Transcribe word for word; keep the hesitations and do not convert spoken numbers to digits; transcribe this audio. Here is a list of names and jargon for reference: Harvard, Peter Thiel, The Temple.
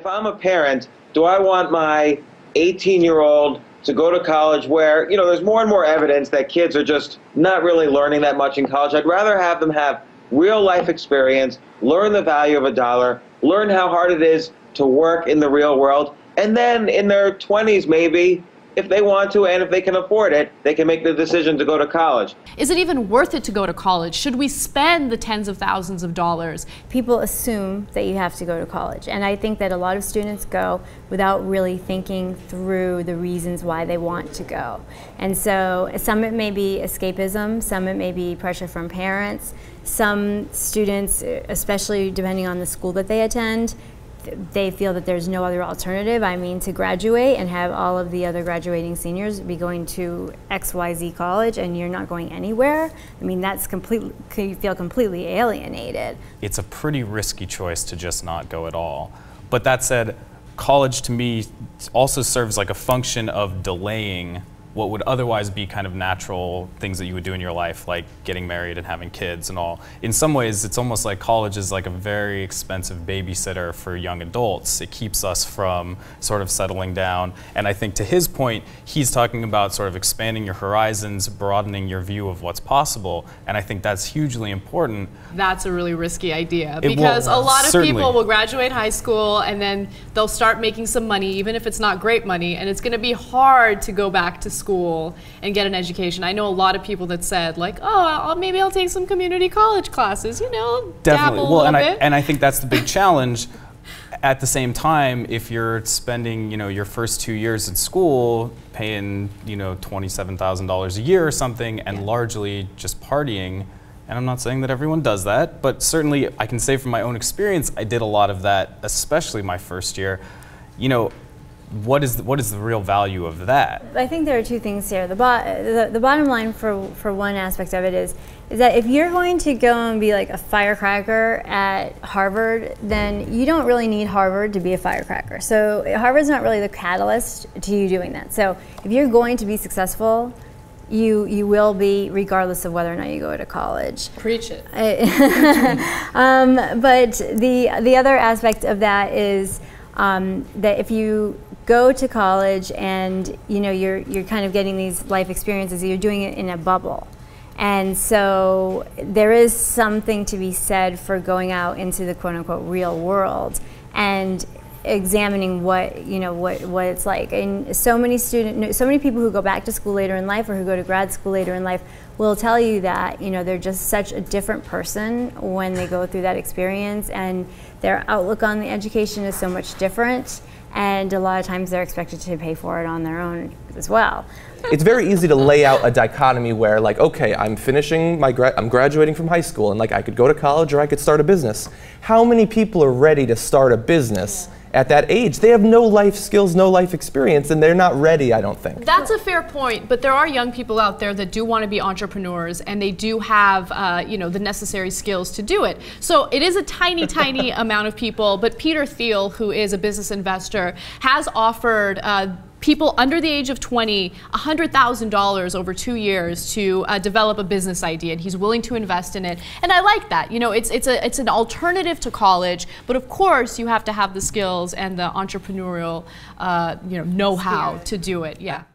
If I'm a parent, do I want my eighteen-year-old to go to college where, you know, there's more and more evidence that kids are just not really learning that much in college? I'd rather have them have real-life experience, learn the value of a dollar, learn how hard it is to work in the real world, and then in their twenties maybe, if they want to and if they can afford it, they can make the decision to go to college. Is it even worth it to go to college? Should we spend the tens of thousands of dollars? People assume that you have to go to college, and I think that a lot of students go without really thinking through the reasons why they want to go. And so some it may be escapism, some it may be pressure from parents, some students, especially depending on the school that they attend, they feel that there's no other alternative. I mean, to graduate and have all of the other graduating seniors be going to X Y Z college and you're not going anywhere, I mean, that's completely, you feel completely alienated. It's a pretty risky choice to just not go at all. But that said, college to me also serves like a function of delaying what would otherwise be kind of natural things that you would do in your life, like getting married and having kids and all. In some ways, it's almost like college is like a very expensive babysitter for young adults. It keeps us from sort of settling down. And I think to his point, he's talking about sort of expanding your horizons, broadening your view of what's possible. And I think that's hugely important. That's a really risky idea because will, a lot of certainly. people will graduate high school and then they'll start making some money, even if it's not great money, and it's gonna be hard to go back to school school and get an education. I know a lot of people that said like, oh, I'll, maybe I'll take some community college classes, you know, definitely. Dabble well, a and bit. I, and I think that's the big challenge. At the same time, if you're spending, you know, your first two years at school paying, you know, twenty-seven thousand dollars a year or something and yeah. largely just partying, and I'm not saying that everyone does that, but certainly I can say from my own experience, I did a lot of that, especially my first year, you know, What is, the, what is the real value of that? I think there are two things here. The, bo the, the bottom line for, for one aspect of it is, is that if you're going to go and be like a firecracker at Harvard, then you don't really need Harvard to be a firecracker. So Harvard's not really the catalyst to you doing that. So if you're going to be successful, You, you will be, regardless of whether or not you go to college. Preach it. um, but the, the other aspect of that is um, that if you go to college and you know, you're, you're kind of getting these life experiences, you're doing it in a bubble. And so there is something to be said for going out into the quote unquote real world and examining what you know what what it's like. And so many student so many people who go back to school later in life or who go to grad school later in life will tell you that you know they're just such a different person when they go through that experience, and their outlook on the education is so much different, and a lot of times they're expected to pay for it on their own as well. It's very easy to lay out a dichotomy where like, okay, I'm finishing my gra I'm graduating from high school and like I could go to college or I could start a business. How many people are ready to start a business at that age? They have no life skills, no life experience, and they're not ready, I don't think. That's a fair point, but there are young people out there that do want to be entrepreneurs, and they do have uh, you know, the necessary skills to do it. So it is a tiny, tiny amount of people, but Peter Thiel, who is a business investor, has offered uh, people under the age of twenty, one hundred thousand dollars over two years to uh, develop a business idea, and he's willing to invest in it. And I like that. You know, it's, it's, a, it's an alternative to college, but of course you have to have the skills and the entrepreneurial uh, you know, know-how to do it. Yeah.